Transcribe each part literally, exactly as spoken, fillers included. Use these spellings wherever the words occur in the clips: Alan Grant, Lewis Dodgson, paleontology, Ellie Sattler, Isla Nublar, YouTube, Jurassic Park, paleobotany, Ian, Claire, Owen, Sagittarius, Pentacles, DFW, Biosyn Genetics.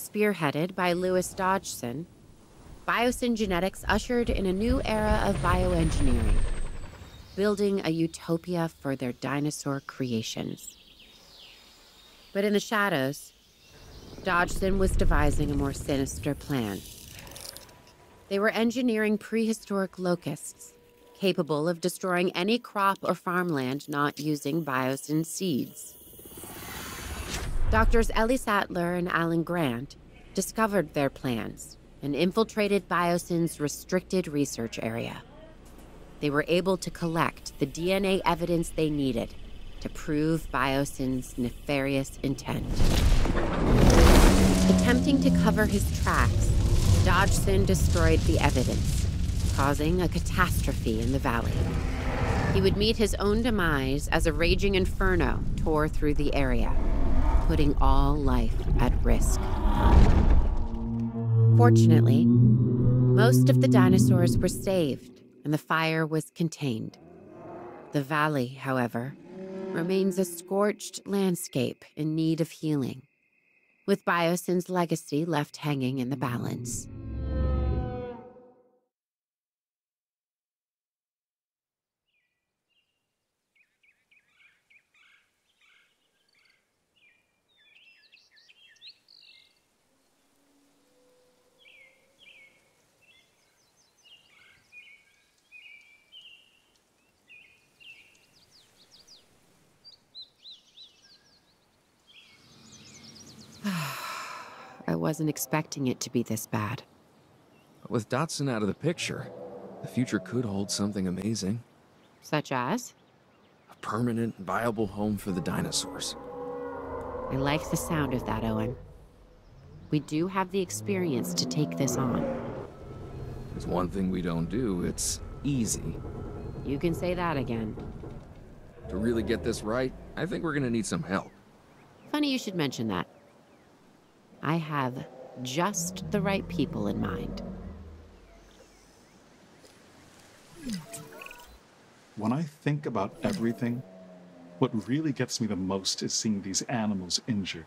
spearheaded by Lewis Dodgson, Biosyn Genetics ushered in a new era of bioengineering, building a utopia for their dinosaur creations. But in the shadows, Dodgson was devising a more sinister plan. They were engineering prehistoric locusts, capable of destroying any crop or farmland not using biosyn seeds. Doctors Ellie Sattler and Alan Grant discovered their plans and infiltrated biosyn's restricted research area. They were able to collect the D N A evidence they needed to prove biosyn's nefarious intent. Attempting to cover his tracks, Dodgson destroyed the evidence, causing a catastrophe in the valley. He would meet his own demise as a raging inferno tore through the area, putting all life at risk. Fortunately, most of the dinosaurs were saved and the fire was contained. The valley, however, remains a scorched landscape in need of healing, with biosyn's legacy left hanging in the balance. I wasn't expecting it to be this bad. But with Dodgson out of the picture, the future could hold something amazing. Such as? A permanent, viable home for the dinosaurs. I like the sound of that, Owen. We do have the experience to take this on. There's one thing we don't do, it's easy. You can say that again. To really get this right, I think we're gonna need some help. Funny you should mention that. I have just the right people in mind. When I think about everything, what really gets me the most is seeing these animals injured.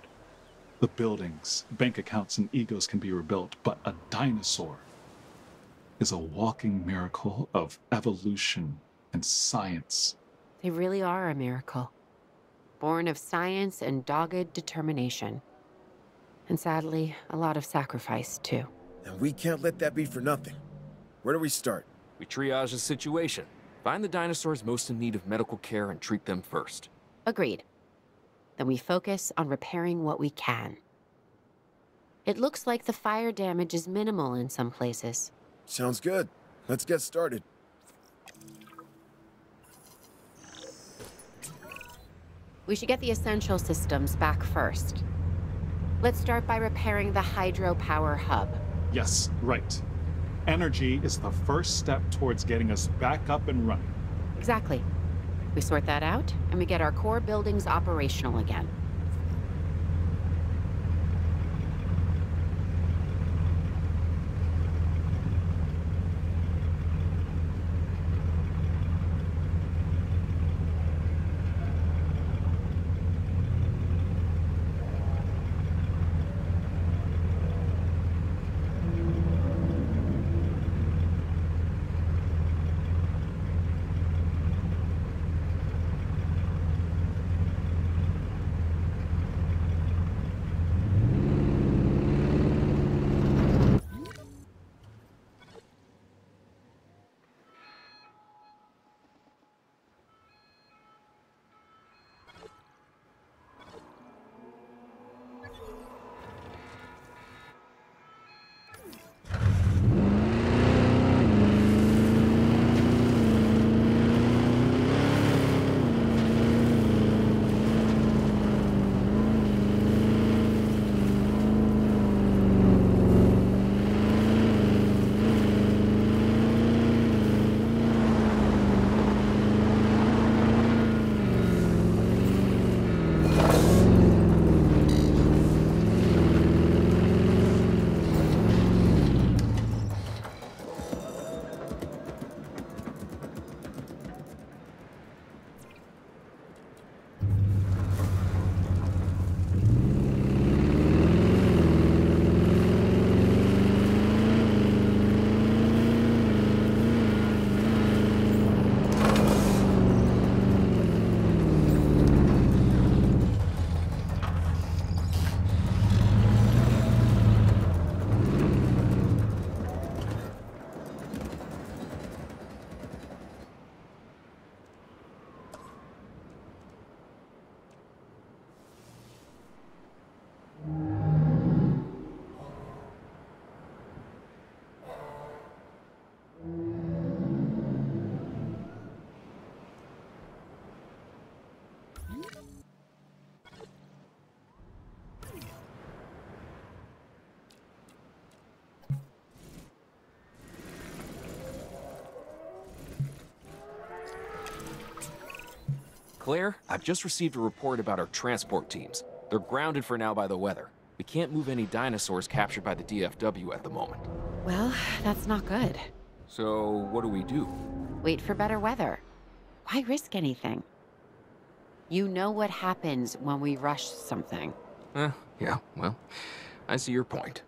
The buildings, bank accounts, and egos can be rebuilt, but a dinosaur is a walking miracle of evolution and science. They really are a miracle, born of science and dogged determination. And sadly, a lot of sacrifice, too. And we can't let that be for nothing. Where do we start? We triage the situation. Find the dinosaurs most in need of medical care and treat them first. Agreed. Then we focus on repairing what we can. It looks like the fire damage is minimal in some places. Sounds good. Let's get started. We should get the essential systems back first. Let's start by repairing the hydropower hub. Yes, right. Energy is the first step towards getting us back up and running. Exactly. We sort that out, and we get our core buildings operational again. Claire, I've just received a report about our transport teams. They're grounded for now by the weather. We can't move any dinosaurs captured by the D F W at the moment. Well, that's not good. So, what do we do? Wait for better weather. Why risk anything? You know what happens when we rush something. Eh, yeah, well, I see your point.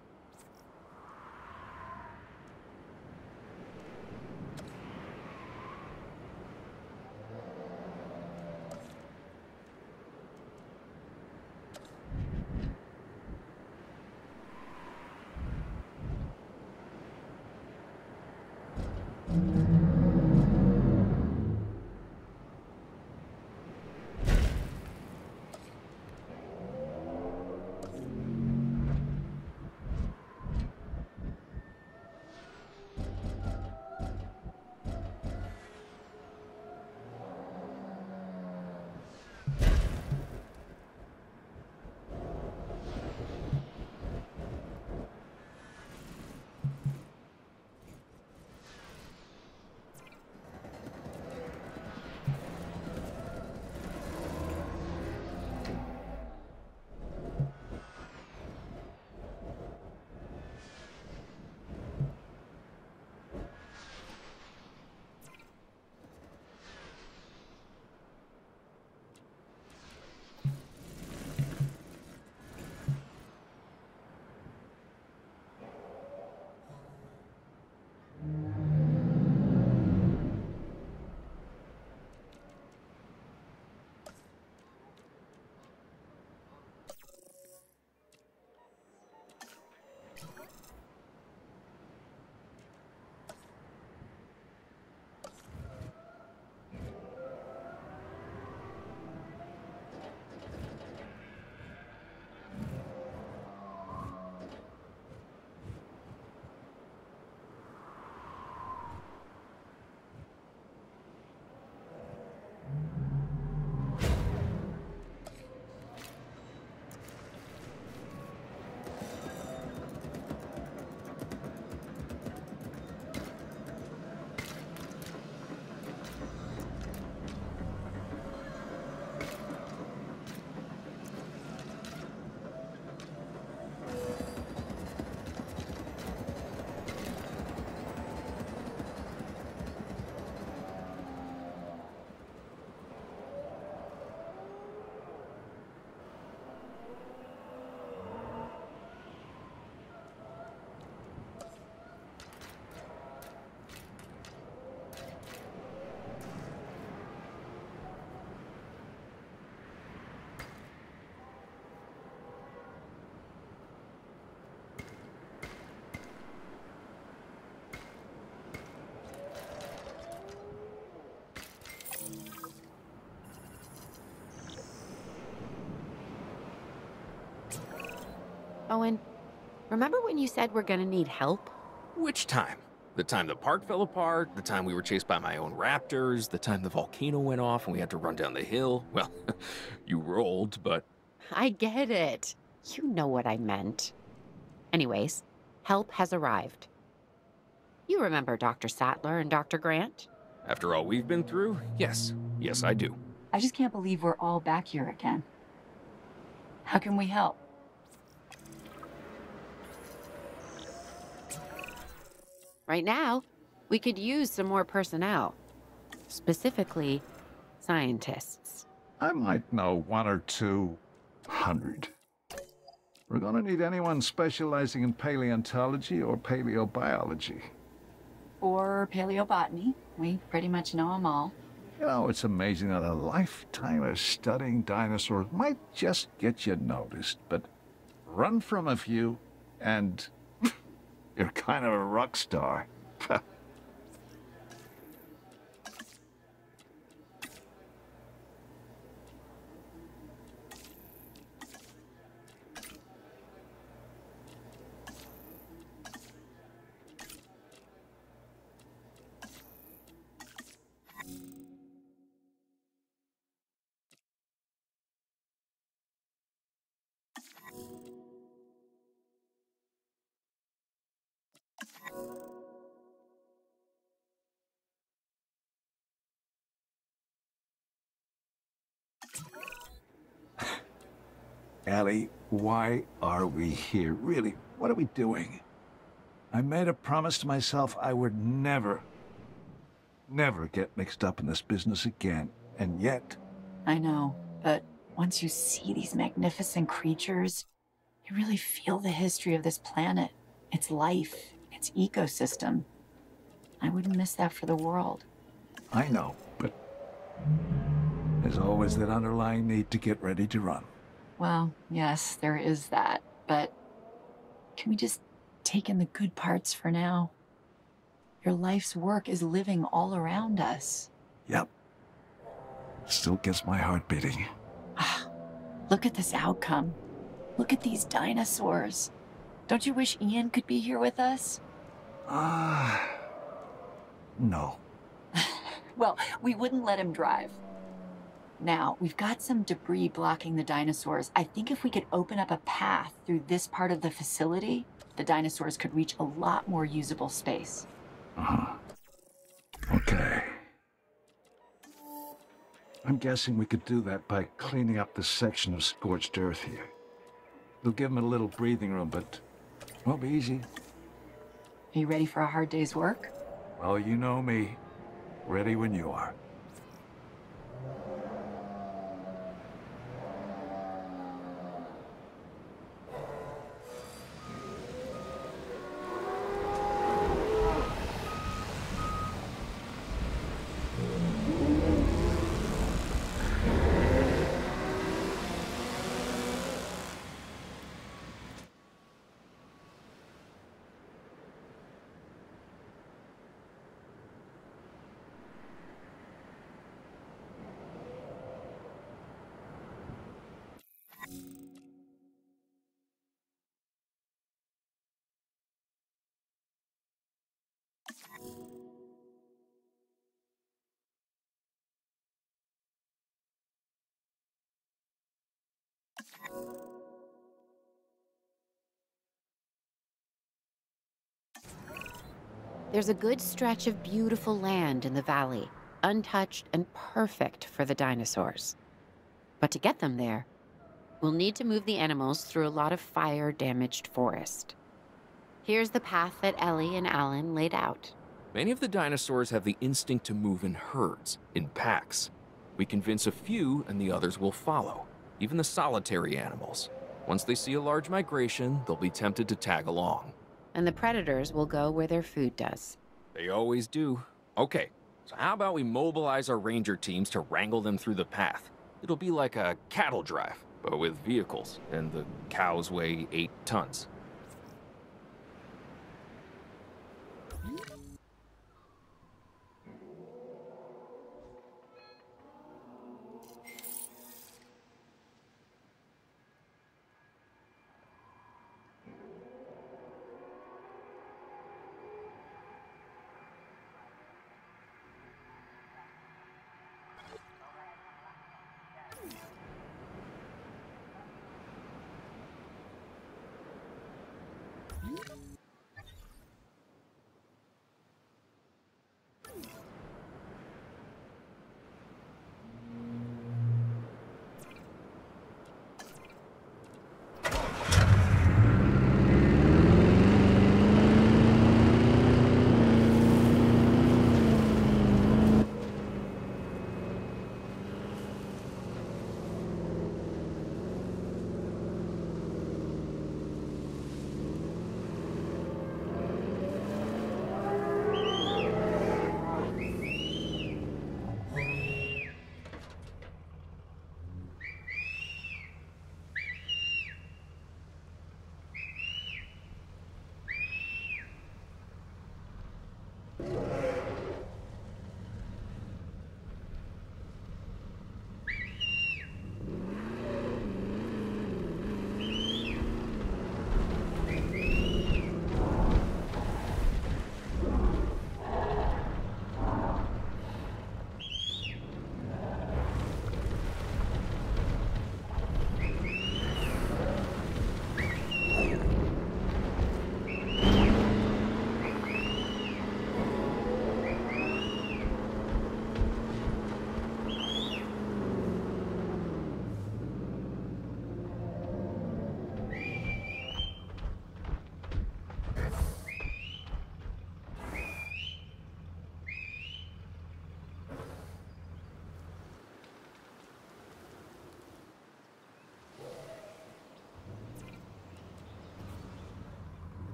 Owen, remember when you said we're gonna need help? Which time? The time the park fell apart, the time we were chased by my own raptors, the time the volcano went off and we had to run down the hill. Well, you rolled, but... I get it. You know what I meant. Anyways, help has arrived. You remember Doctor Sattler and Doctor Grant? After all we've been through, yes. Yes, I do. I just can't believe we're all back here again. How can we help? Right now, we could use some more personnel. Specifically, scientists. I might know one or two hundred. We're gonna need anyone specializing in paleontology or paleobiology. Or paleobotany. We pretty much know them all. You know, it's amazing that a lifetime of studying dinosaurs might just get you noticed, but run from a few and... you're kind of a rock star. Ellie, why are we here? Really, what are we doing? I made a promise to myself I would never, never get mixed up in this business again, and yet... I know, but once you see these magnificent creatures, you really feel the history of this planet, its life, its ecosystem. I wouldn't miss that for the world. I know, but there's always that underlying need to get ready to run. Well, yes, there is that, but can we just take in the good parts for now? Your life's work is living all around us. Yep. Still gets my heart beating. Look at this outcome. Look at these dinosaurs. Don't you wish Ian could be here with us? Ah, uh, no. Well, we wouldn't let him drive. Now, we've got some debris blocking the dinosaurs. I think if we could open up a path through this part of the facility, the dinosaurs could reach a lot more usable space. Uh-huh. Okay. I'm guessing we could do that by cleaning up the section of scorched earth here. We'll give them a little breathing room, but it won't be easy. Are you ready for a hard day's work? Well, you know me. Ready when you are. There's a good stretch of beautiful land in the valley, untouched and perfect for the dinosaurs. But to get them there, we'll need to move the animals through a lot of fire-damaged forest. Here's the path that Ellie and Alan laid out. Many of the dinosaurs have the instinct to move in herds, in packs. We convince a few and the others will follow, even the solitary animals. Once they see a large migration, they'll be tempted to tag along. And the predators will go where their food does. They always do. Okay, so how about we mobilize our ranger teams to wrangle them through the path? It'll be like a cattle drive, but with vehicles, and the cows weigh eight tons.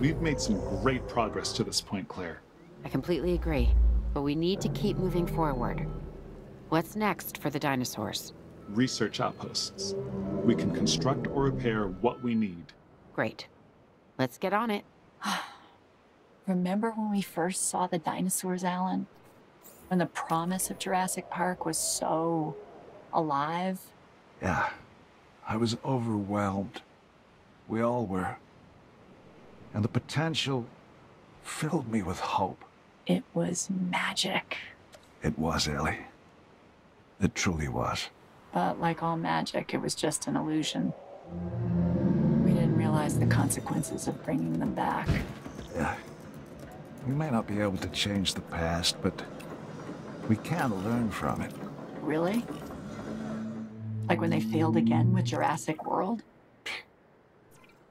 We've made some great progress to this point, Claire. I completely agree, but we need to keep moving forward. What's next for the dinosaurs? Research outposts. We can construct or repair what we need. Great. Let's get on it. Remember when we first saw the dinosaurs, Alan? When the promise of Jurassic Park was so alive? Yeah, I was overwhelmed. We all were. And the potential filled me with hope. It was magic. It was, Ellie. It truly was. But like all magic, it was just an illusion. We didn't realize the consequences of bringing them back. Yeah. We may not be able to change the past, but we can learn from it. Really? Like when they failed again with Jurassic World?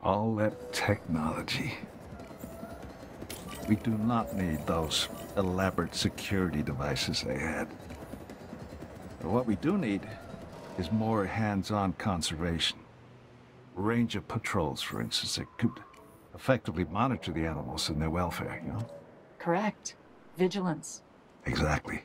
All that technology. We do not need those elaborate security devices they had. But what we do need is more hands-on conservation. Ranger patrols, for instance, that could effectively monitor the animals and their welfare, you know? Correct. Vigilance. Exactly.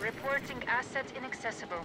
Reporting assets inaccessible.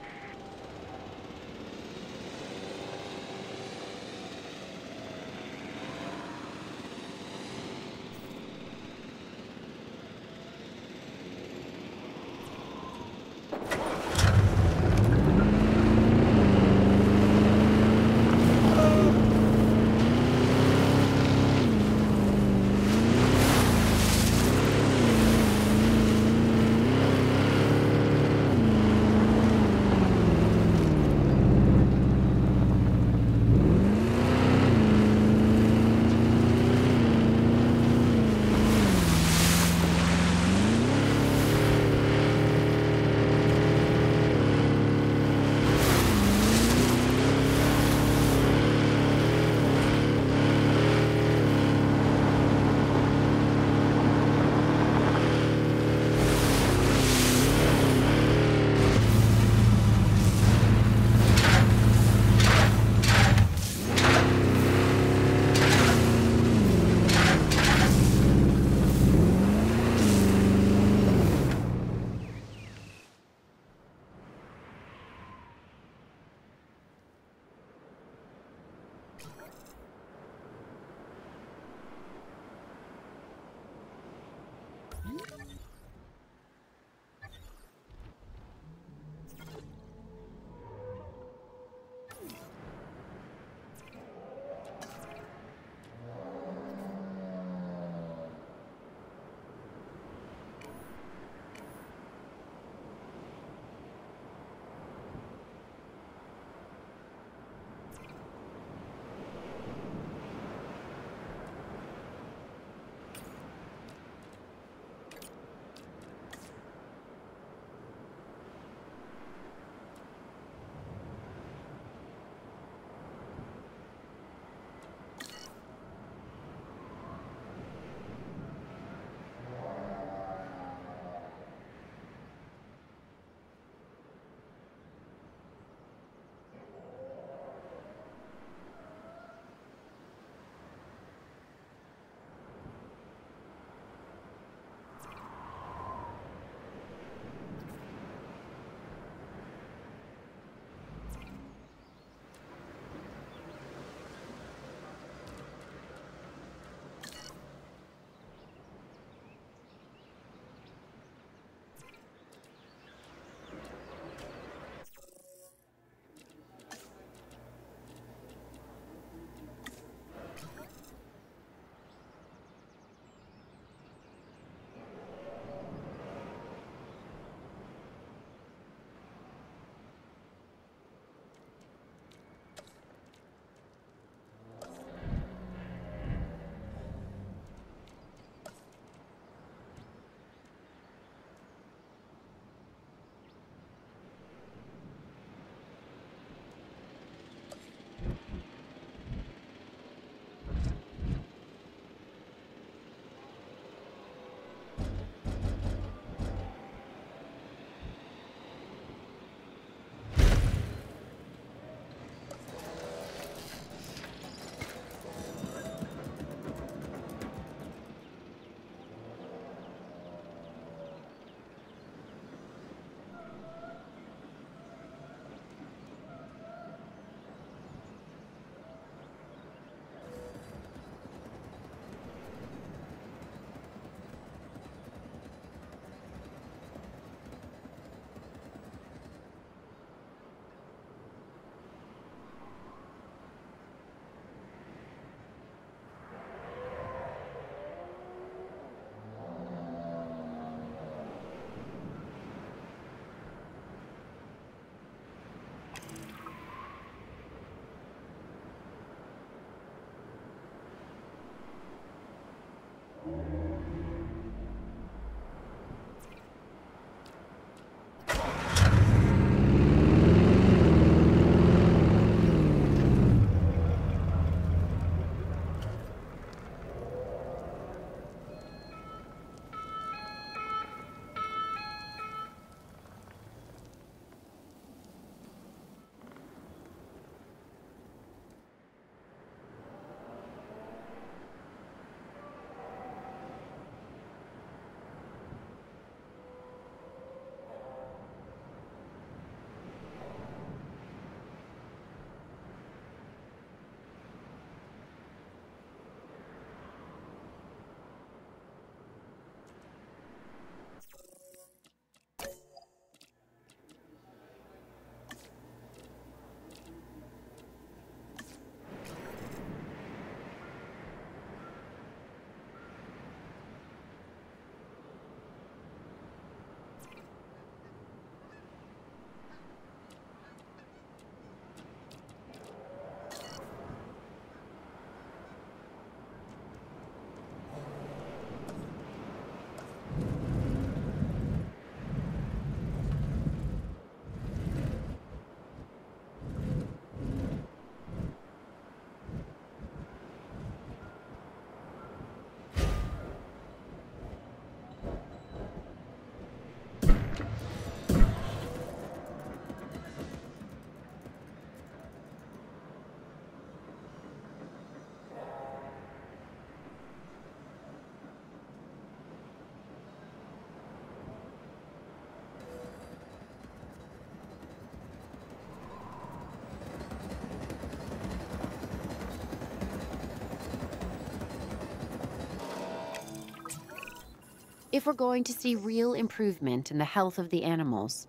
If we're going to see real improvement in the health of the animals,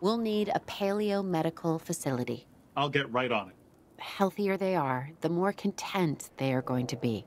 we'll need a paleo-medical facility. I'll get right on it. The healthier they are, the more content they are going to be.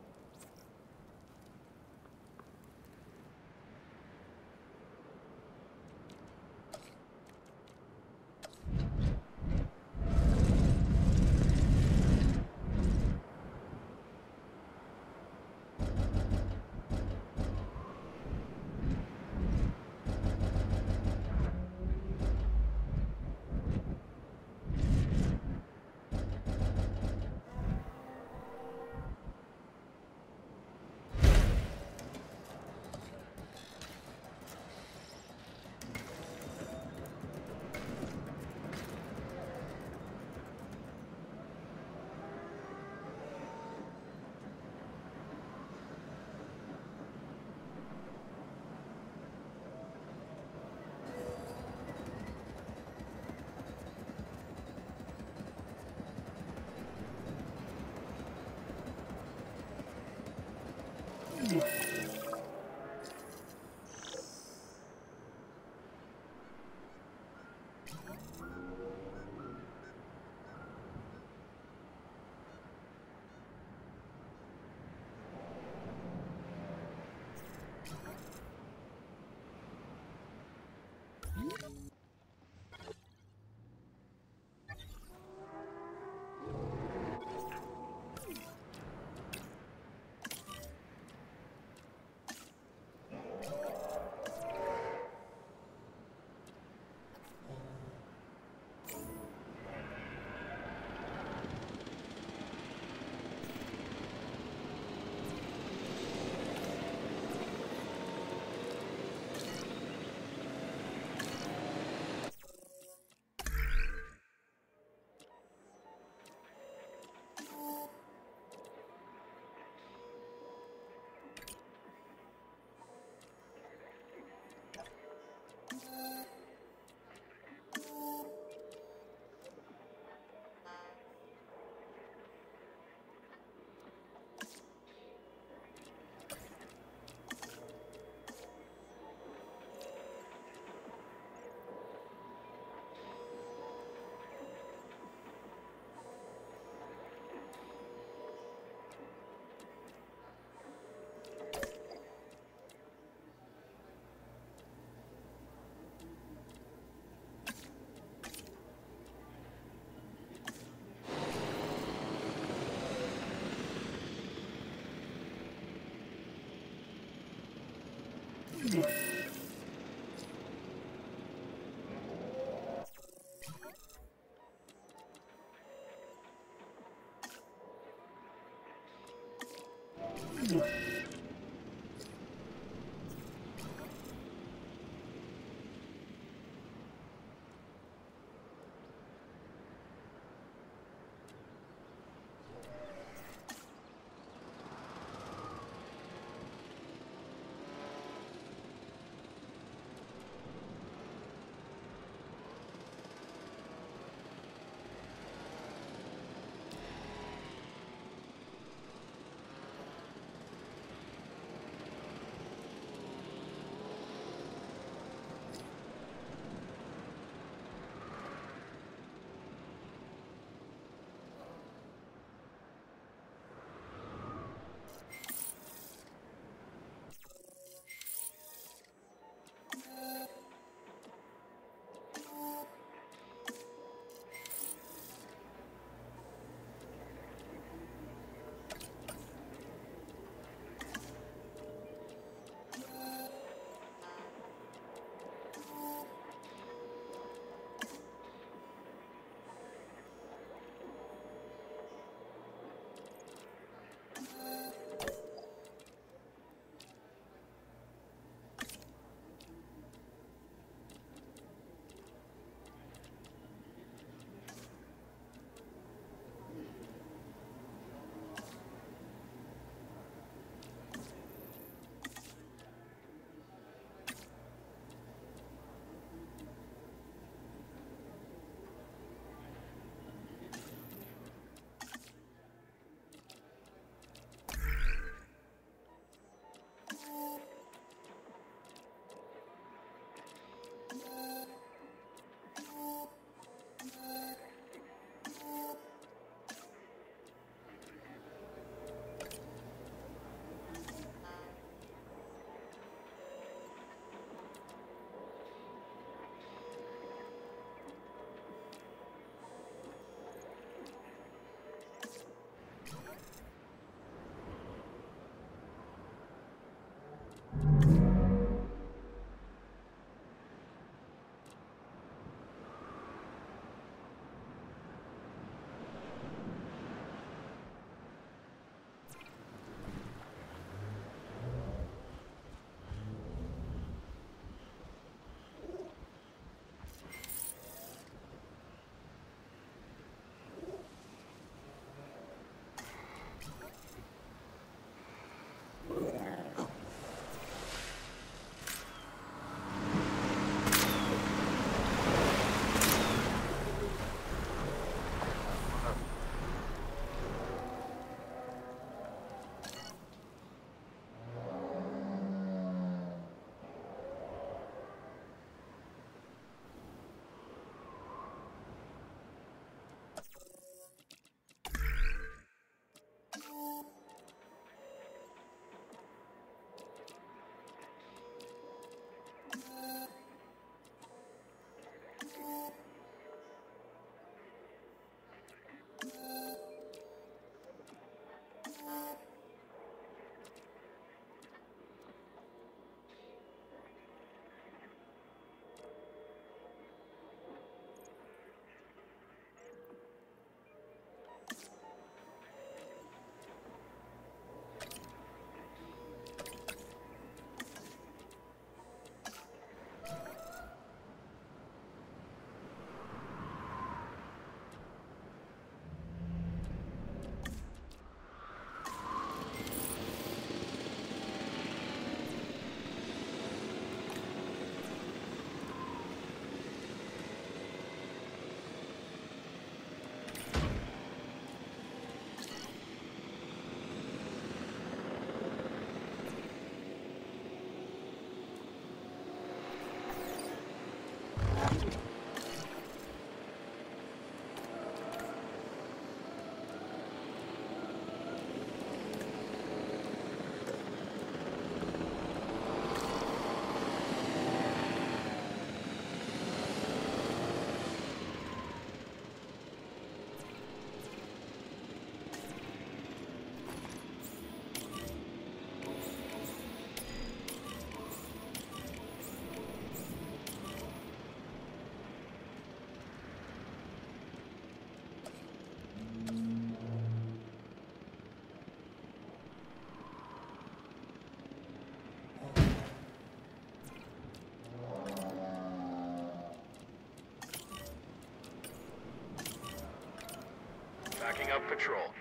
up patrol.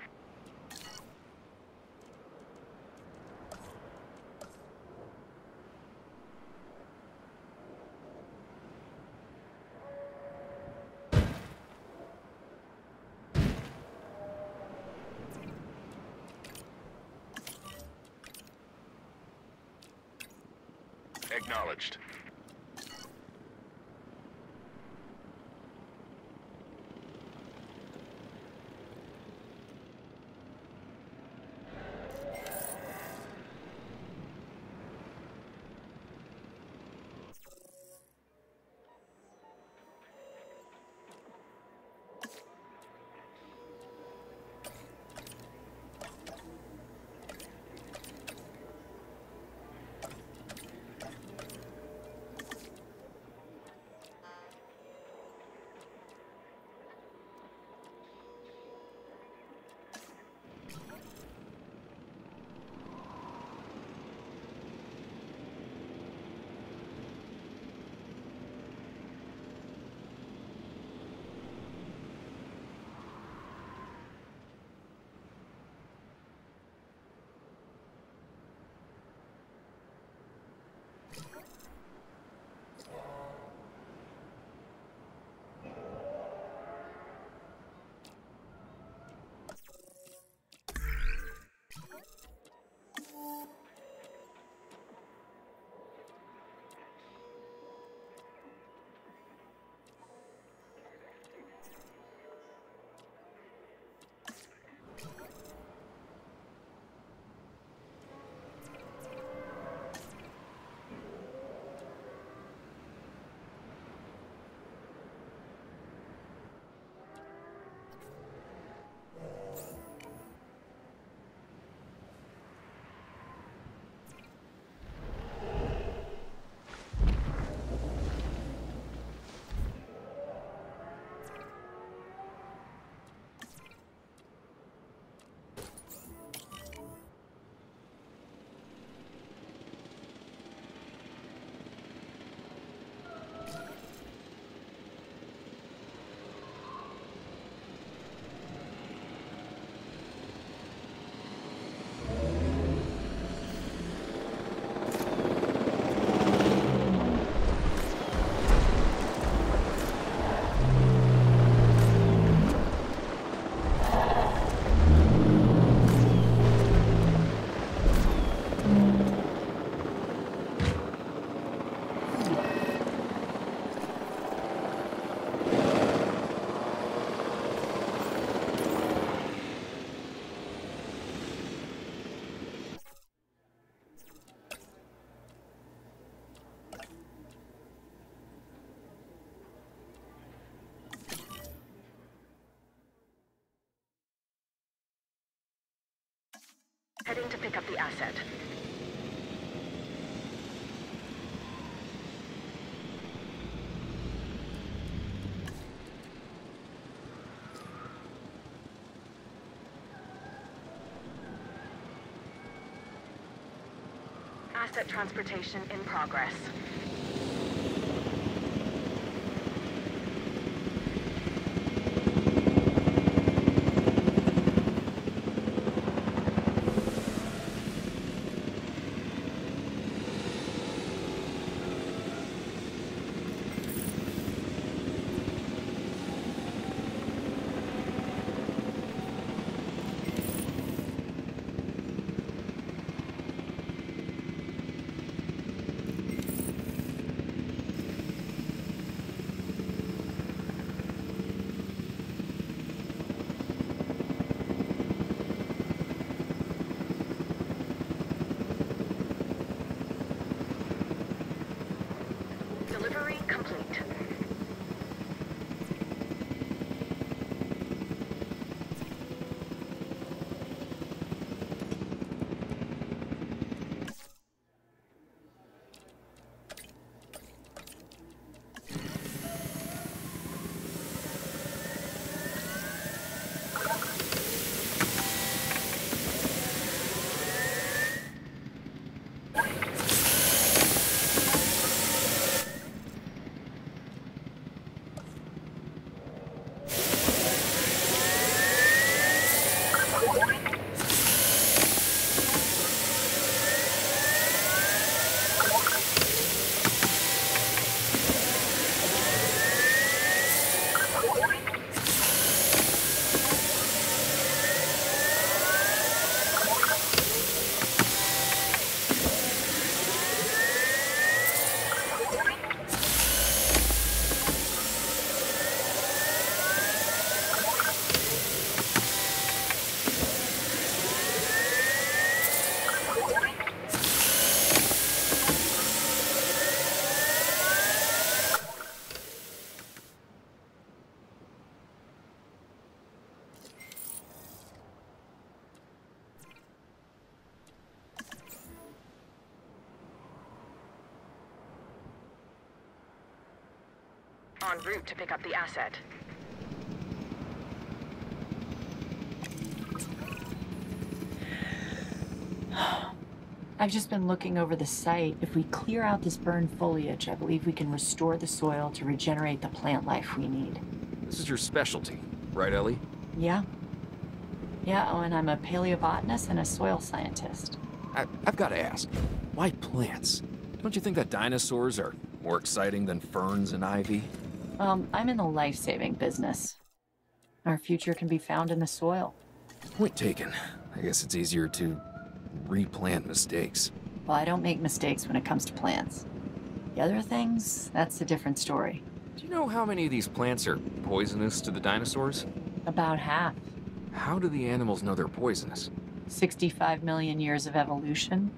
Acknowledged. Heading to pick up the asset. Asset transportation in progress. En route to pick up the asset. I've just been looking over the site. If we clear out this burned foliage, I believe we can restore the soil to regenerate the plant life we need. This is your specialty, right, Ellie? Yeah. Yeah, Owen, I'm a paleobotanist and a soil scientist. I, I've got to ask, why plants? Don't you think that dinosaurs are more exciting than ferns and ivy? Um, I'm in the life-saving business. Our future can be found in the soil. Point taken. I guess it's easier to replant mistakes. Well, I don't make mistakes when it comes to plants. The other things, that's a different story. Do you know how many of these plants are poisonous to the dinosaurs? About half. How do the animals know they're poisonous? sixty-five million years of evolution,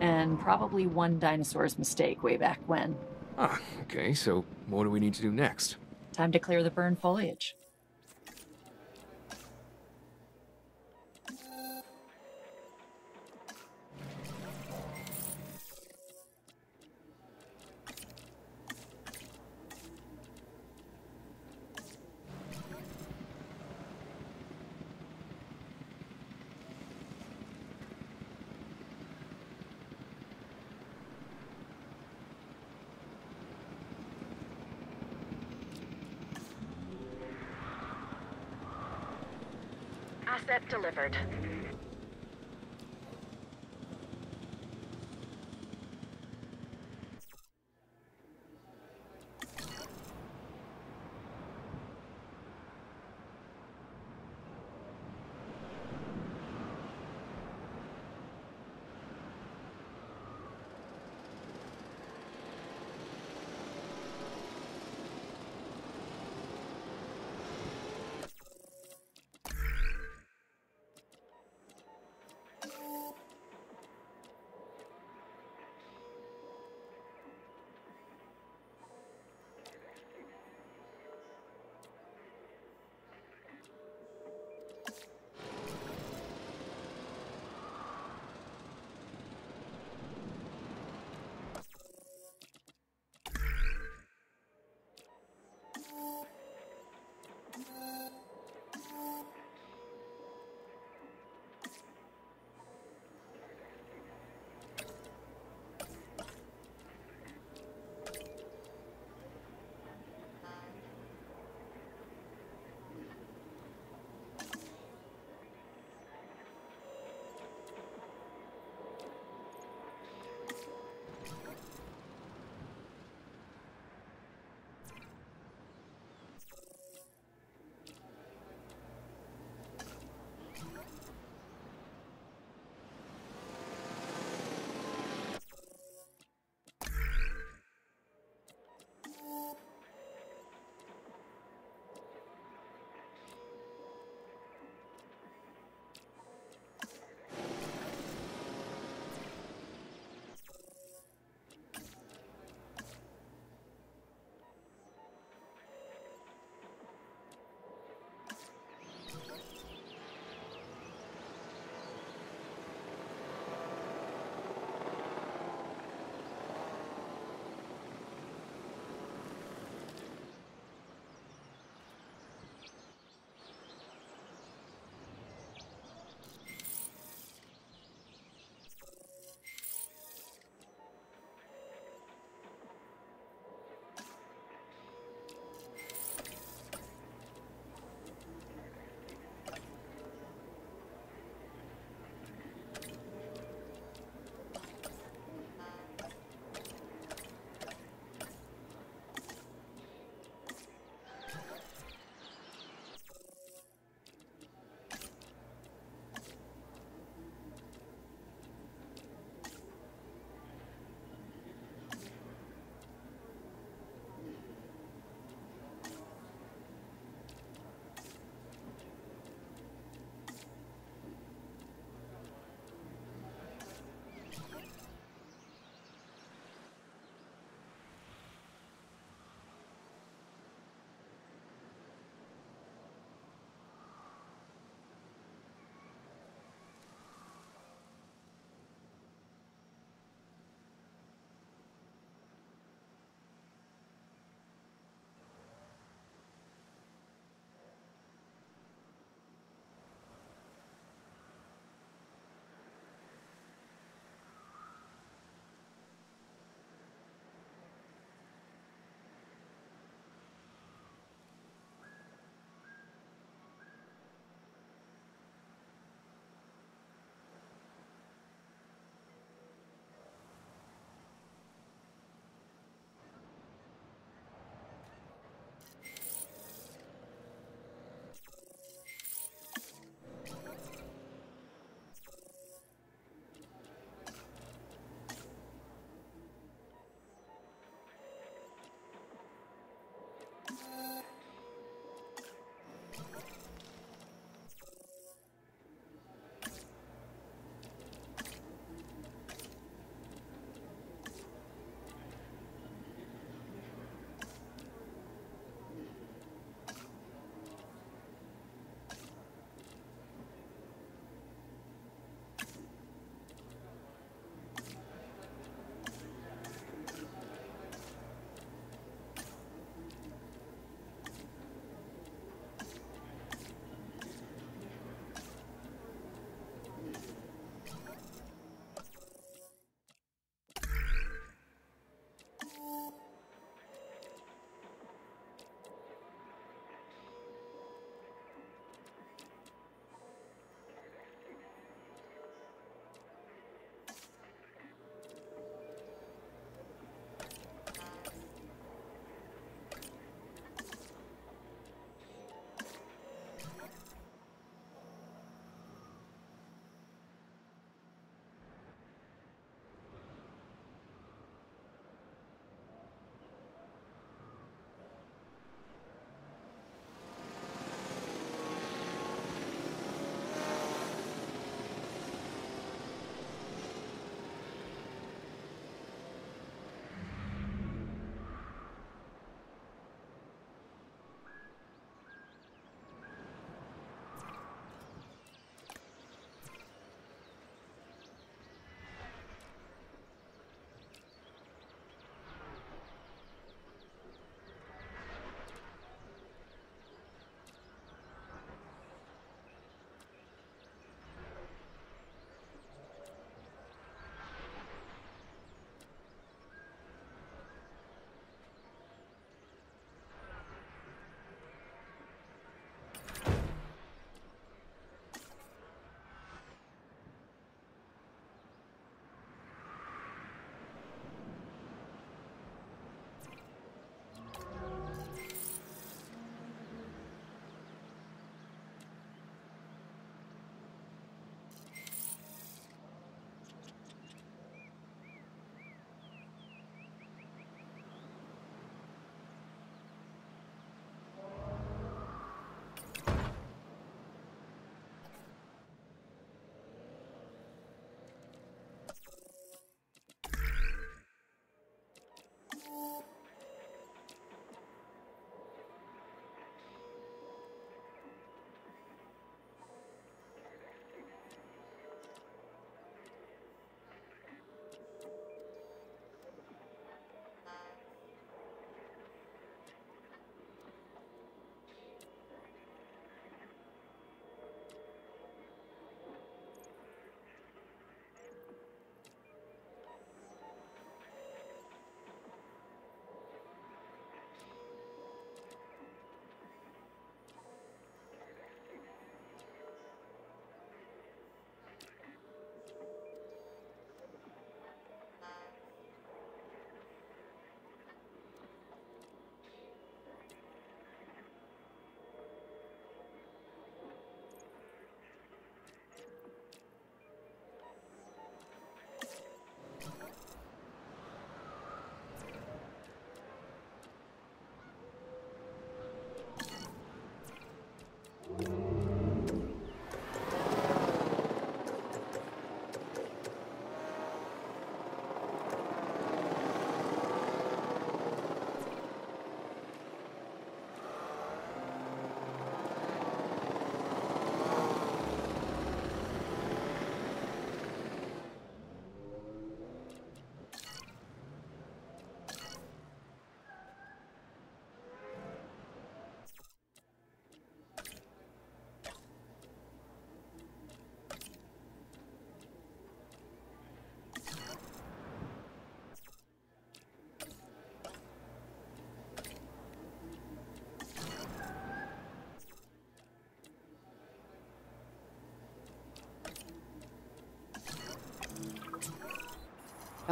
and probably one dinosaur's mistake way back when. Ah, okay, so what do we need to do next? Time to clear the burned foliage. Asset delivered.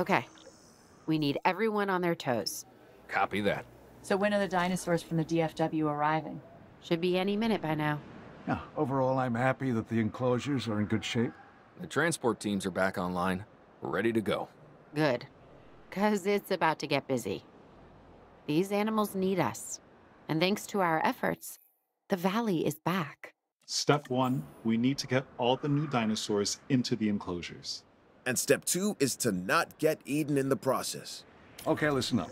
Okay. We need everyone on their toes. Copy that. So when are the dinosaurs from the D F W arriving? Should be any minute by now. Yeah, overall I'm happy that the enclosures are in good shape. The transport teams are back online. We're ready to go. Good. 'Cause it's about to get busy. These animals need us. And thanks to our efforts, the valley is back. Step one, we need to get all the new dinosaurs into the enclosures. And step two is to not get eaten in the process. Okay, listen up.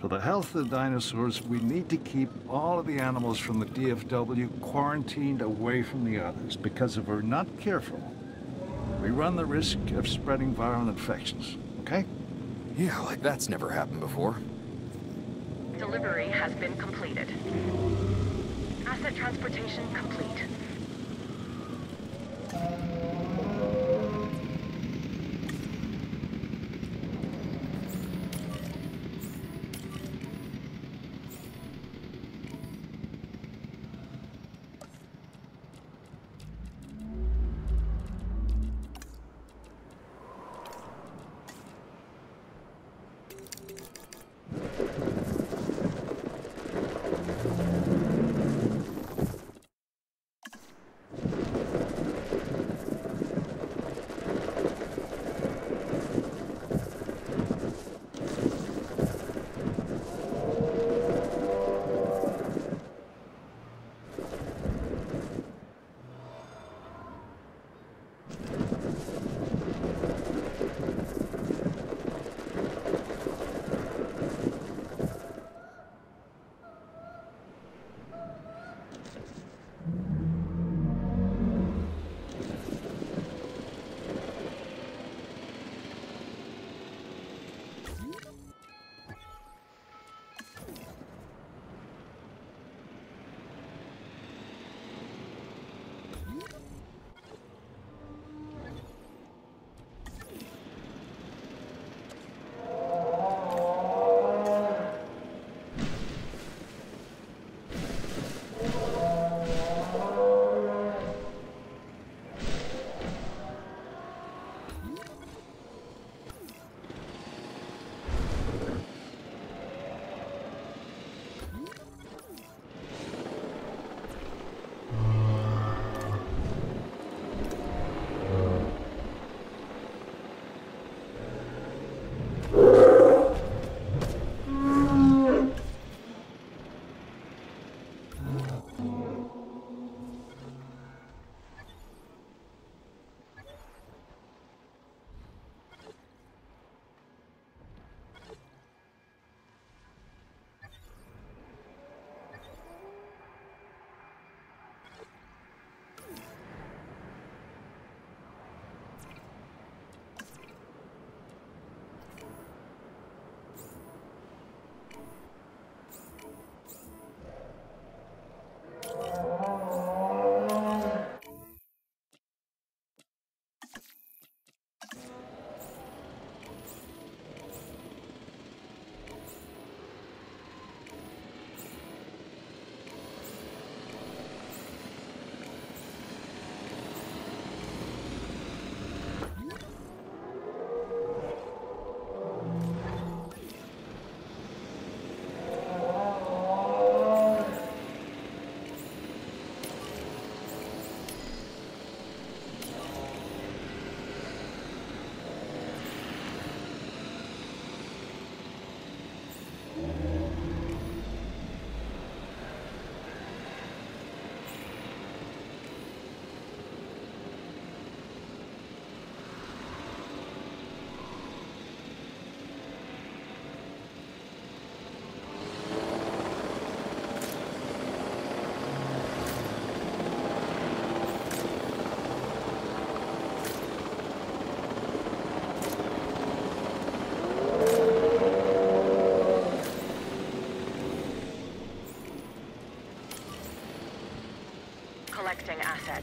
For the health of the dinosaurs, we need to keep all of the animals from the D F W quarantined away from the others, because if we're not careful, we run the risk of spreading viral infections, okay? Yeah, like that's never happened before. Delivery has been completed. Asset transportation complete. Collecting asset.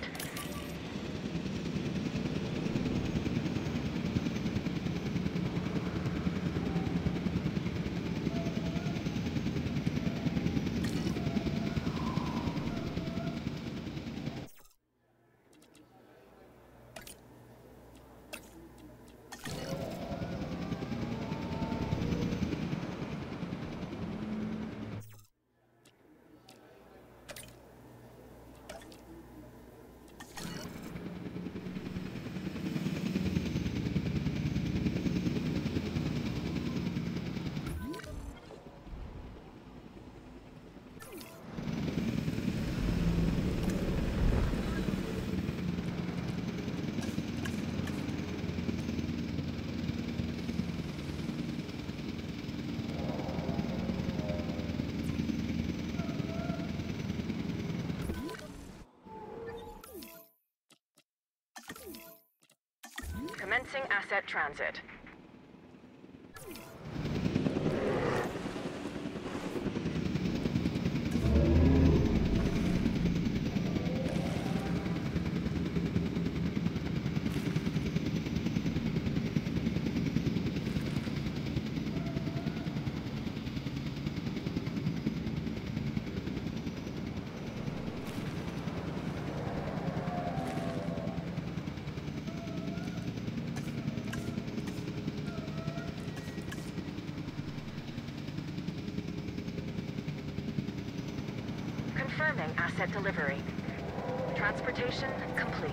Commencing asset transit. Confirming asset delivery. Transportation complete.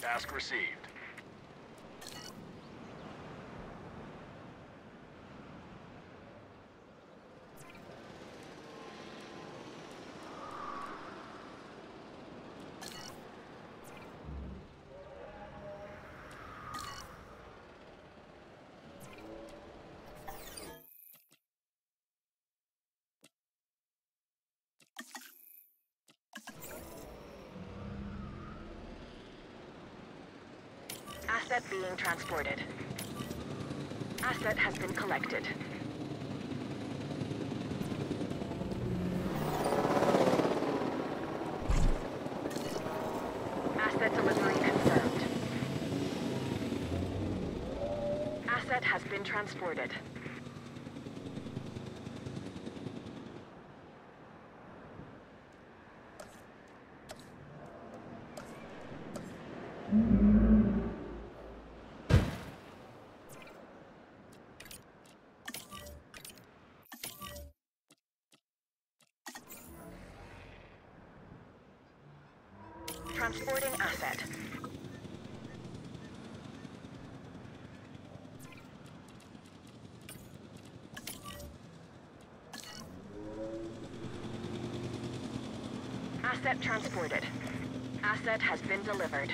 Task received. Asset being transported. Asset has been collected. Asset delivery confirmed. Asset has been transported. Transporting asset. Asset transported. Asset has been delivered.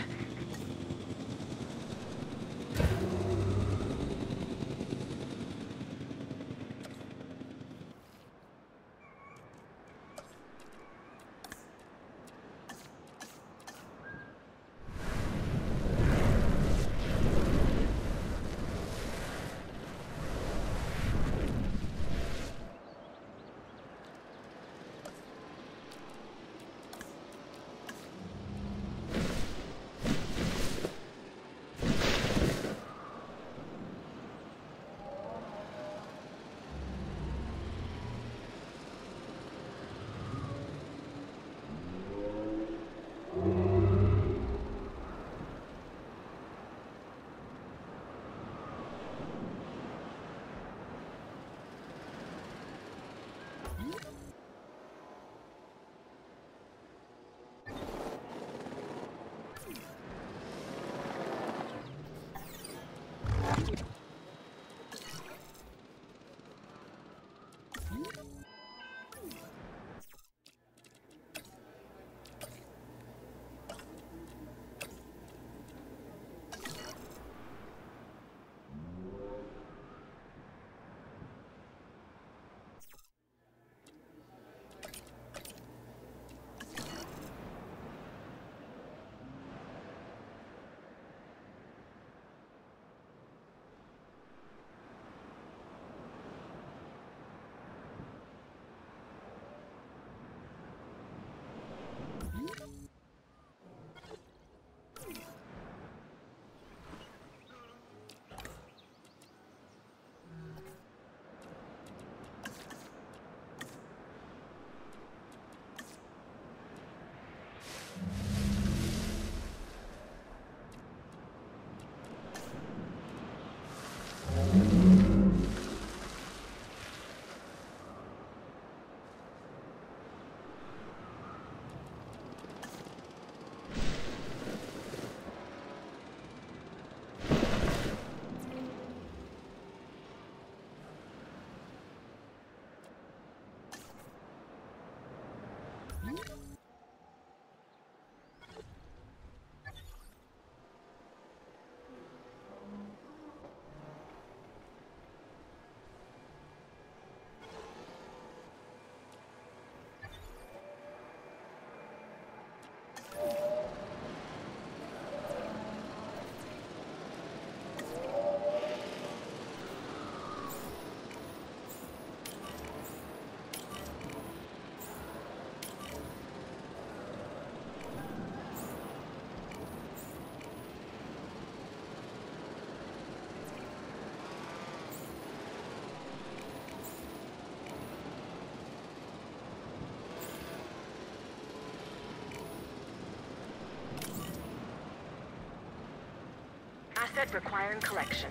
Suspect requiring collection.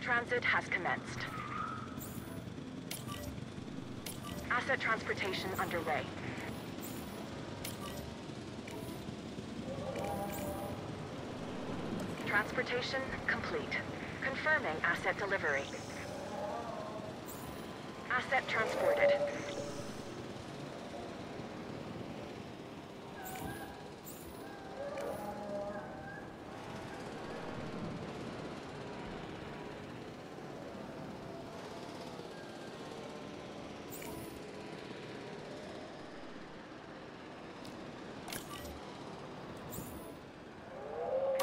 Transit has commenced. Asset transportation underway. Transportation complete. Confirming asset delivery. Asset transported.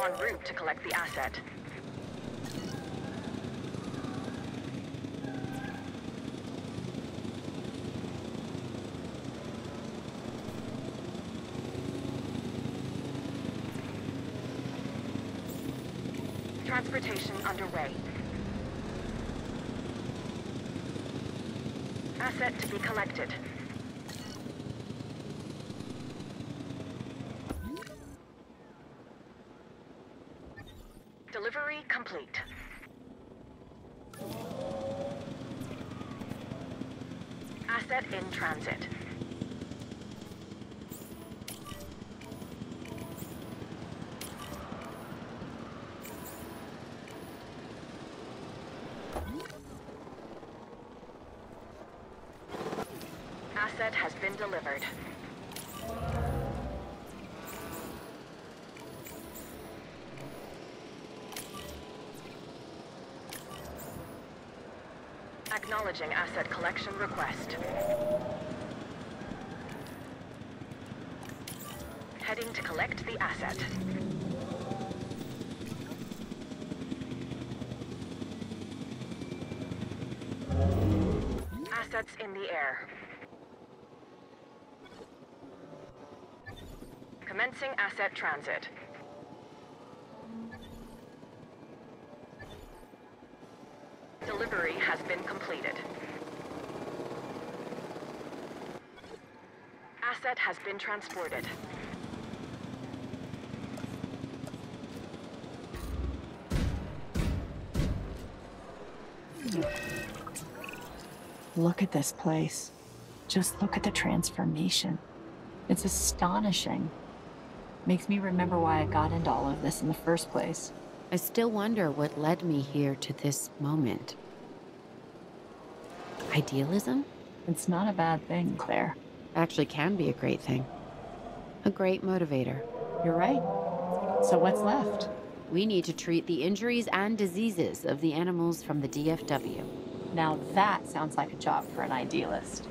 En route to collect the asset. Transportation underway. Asset to be collected. Delivery complete. Asset in transit. Asset has been delivered. Acknowledging asset collection request. Heading to collect the asset. Assets in the air. Commencing asset transit. Delivery has been completed. Asset has been transported. Look at this place. Just look at the transformation. It's astonishing. Makes me remember why I got into all of this in the first place. I still wonder what led me here to this moment. Idealism? It's not a bad thing, Claire. Actually can be a great thing. A great motivator. You're right. So what's left? We need to treat the injuries and diseases of the animals from the D F W. Now that sounds like a job for an idealist.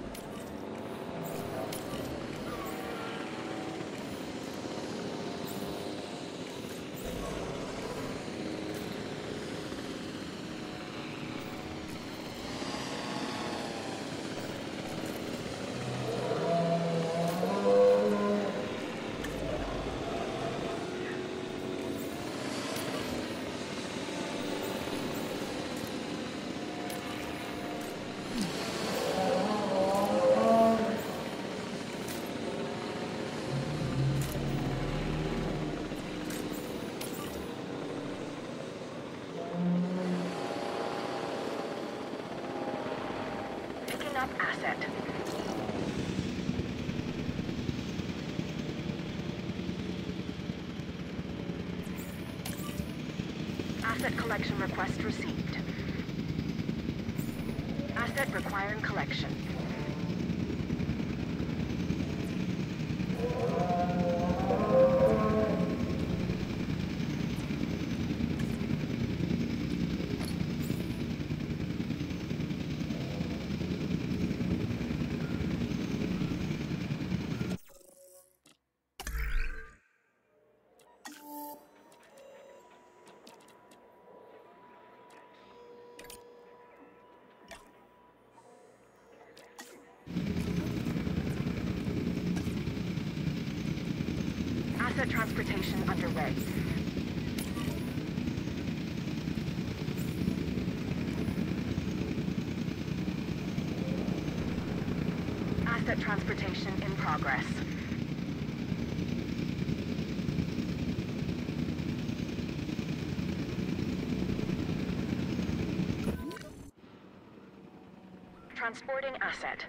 Asset. Asset collection request received. Asset requiring collection. Asset transportation underway. asset transportation in progress. Transporting asset.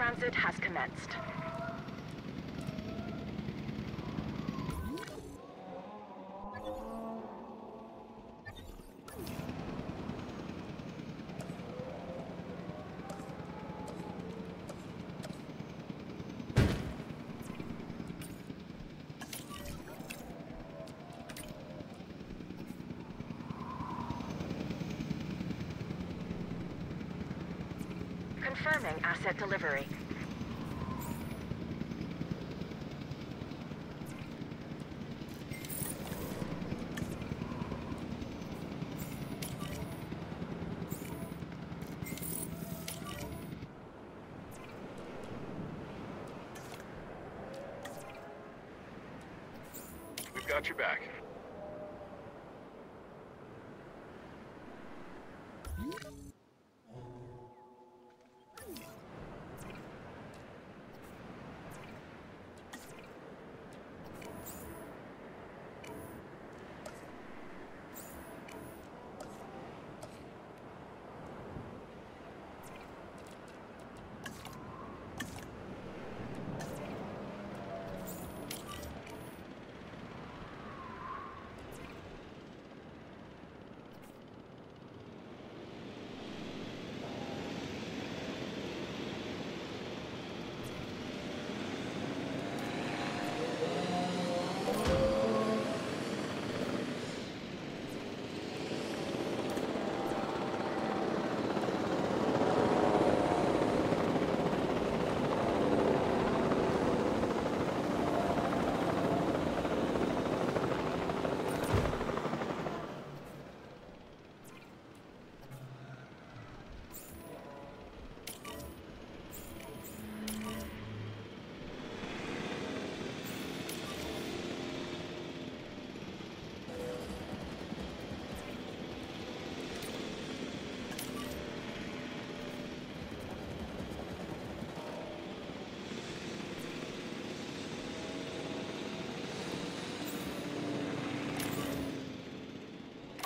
transit has commenced. Confirming asset delivery. We've got your back.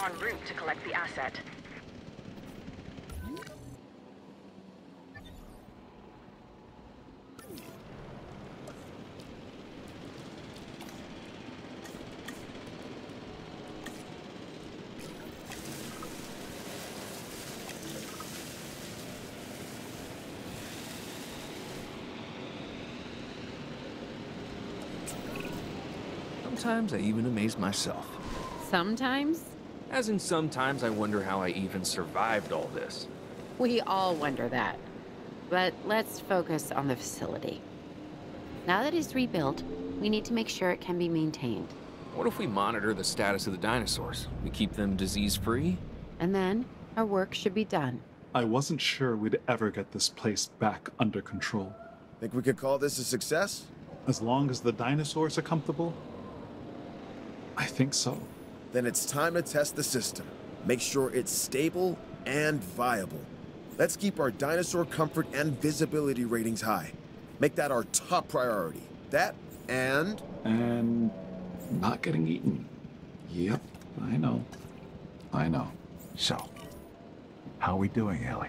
En route to collect the asset. Sometimes I even amaze myself. Sometimes? As in, sometimes I wonder how I even survived all this. We all wonder that. But let's focus on the facility. Now that it's rebuilt, we need to make sure it can be maintained. What if we monitor the status of the dinosaurs? We keep them disease-free? And then, our work should be done. I wasn't sure we'd ever get this place back under control. Think we could call this a success? As long as the dinosaurs are comfortable? I think so. Then it's time to test the system. Make sure it's stable and viable. Let's keep our dinosaur comfort and visibility ratings high. Make that our top priority. That and... And not getting eaten. Yep, I know. I know. So, how are we doing, Ellie?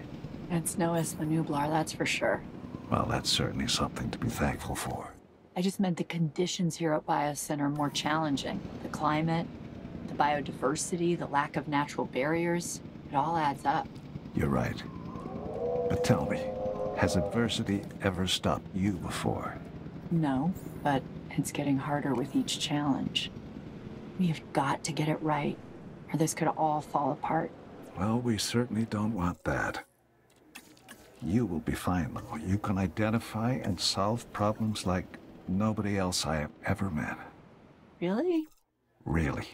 It's no Isla Nublar, that's for sure. Well, that's certainly something to be thankful for. I just meant the conditions here at Biosyn are more challenging. The climate, the biodiversity, the lack of natural barriers, it all adds up. You're right. But tell me, has adversity ever stopped you before? No, but it's getting harder with each challenge. We have got to get it right, or this could all fall apart. Well, we certainly don't want that. You will be fine, though. You can identify and solve problems like nobody else I have ever met. Really? Really.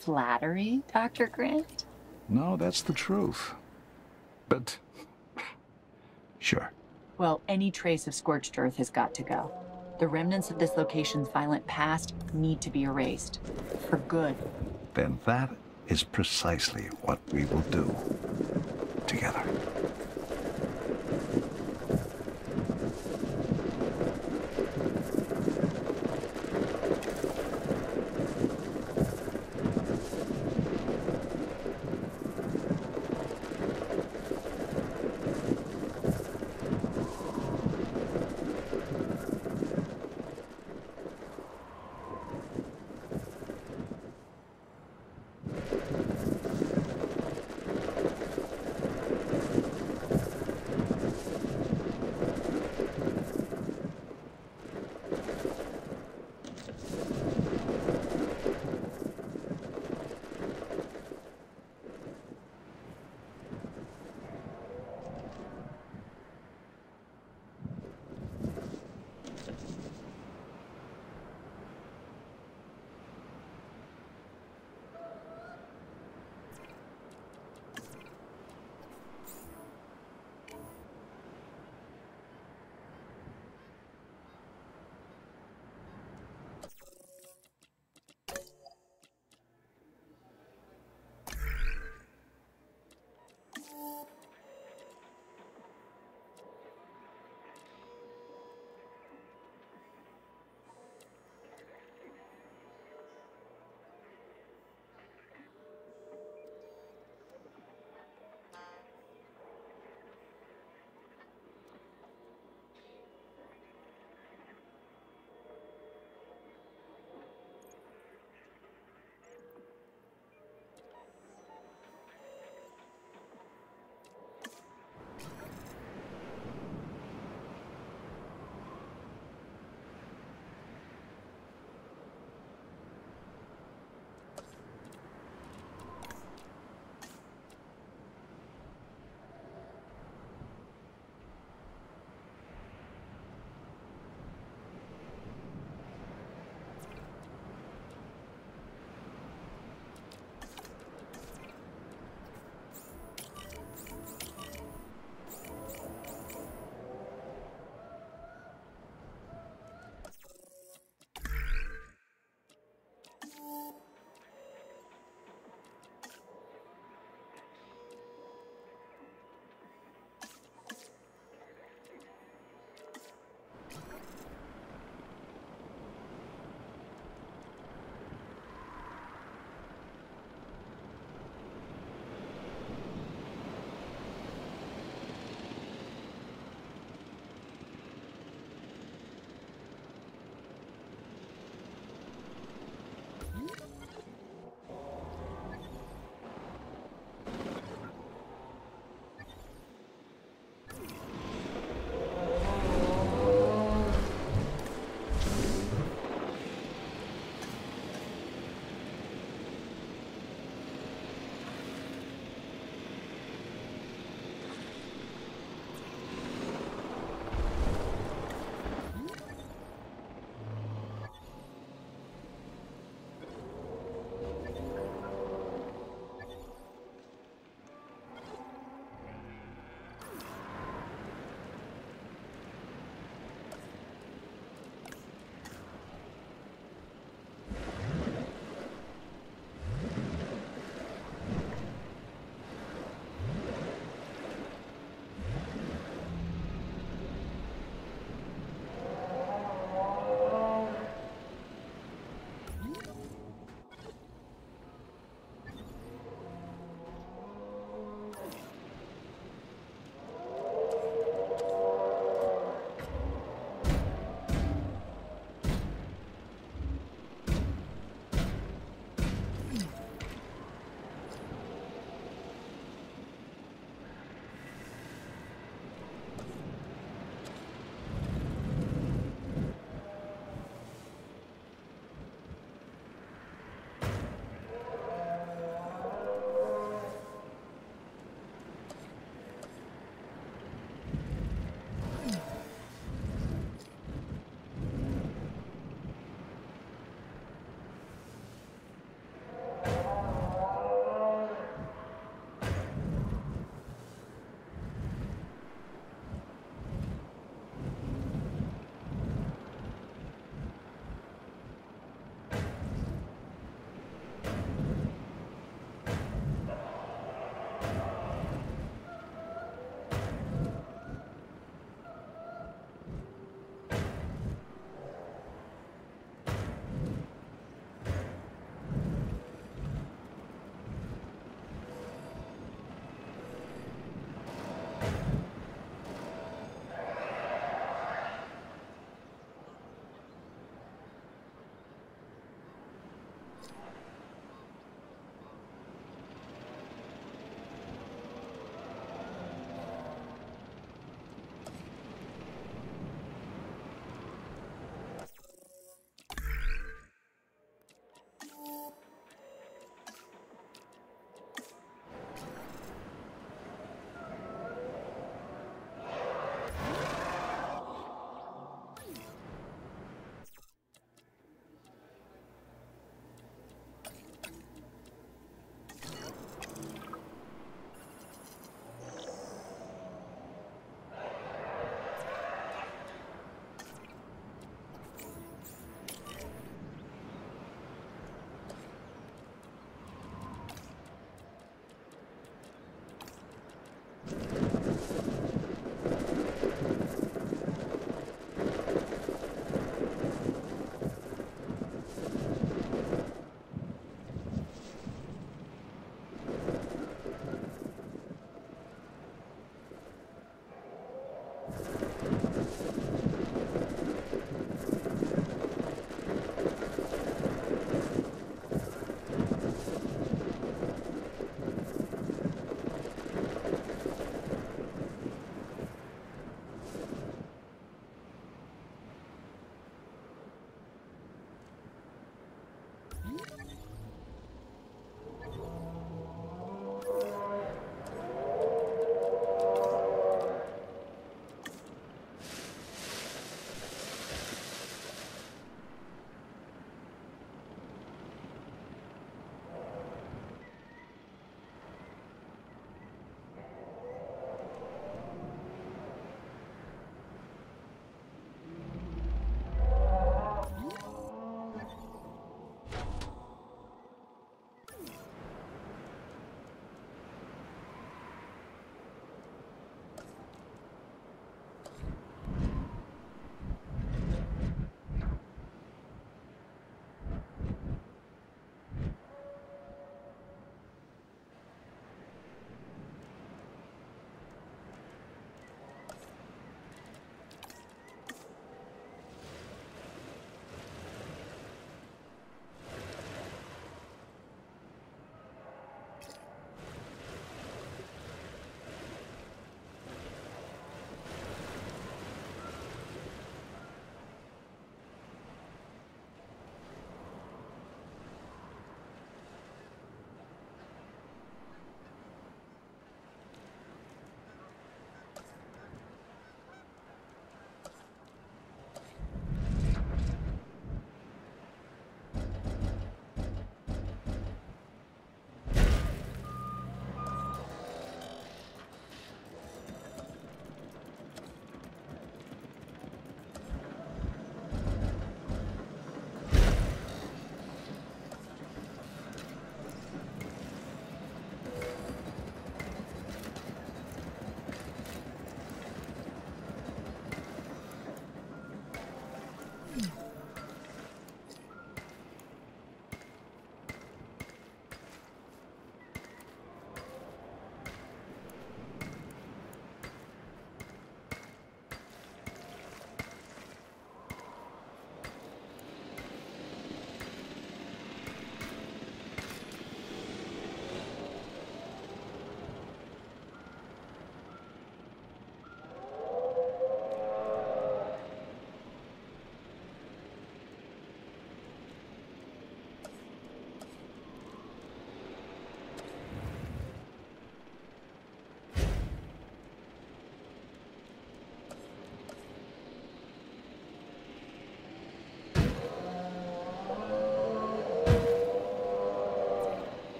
Flattery, Doctor Grant? No, that's the truth. But... sure. Well, any trace of scorched earth has got to go. The remnants of this location's violent past need to be erased. For good. Then that is precisely what we will do. Together.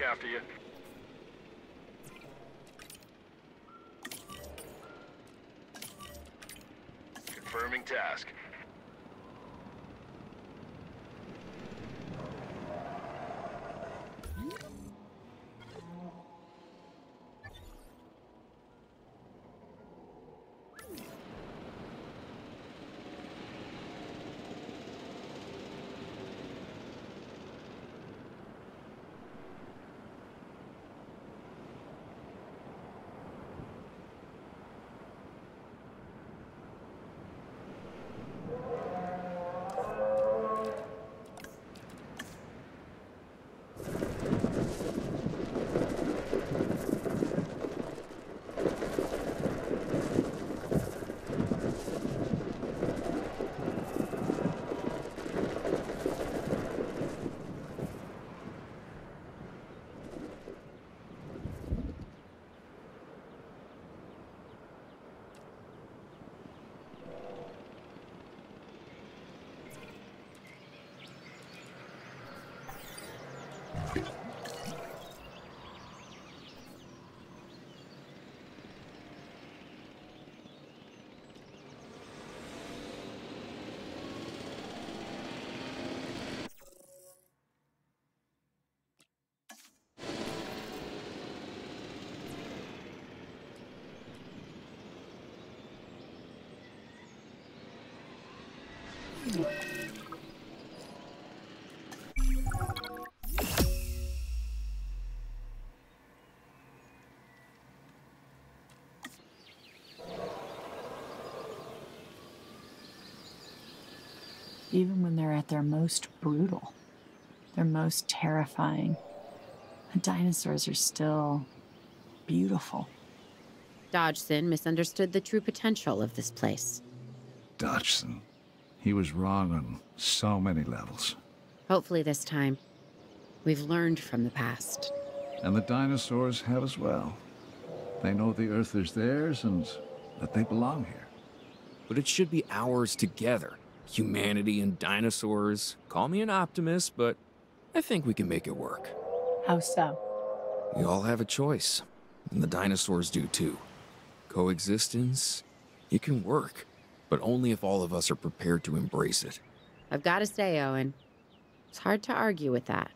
back after you. Confirming task. Even when they're at their most brutal, their most terrifying, the dinosaurs are still beautiful. Dodgson misunderstood the true potential of this place. Dodgson. He was wrong on so many levels. Hopefully this time, we've learned from the past. And the dinosaurs have as well. They know the Earth is theirs and that they belong here. But it should be ours together. Humanity and dinosaurs. Call me an optimist, but I think we can make it work. How so? We all have a choice, and the dinosaurs do too. Coexistence, it can work. But only if all of us are prepared to embrace it. I've got to say, Owen, it's hard to argue with that.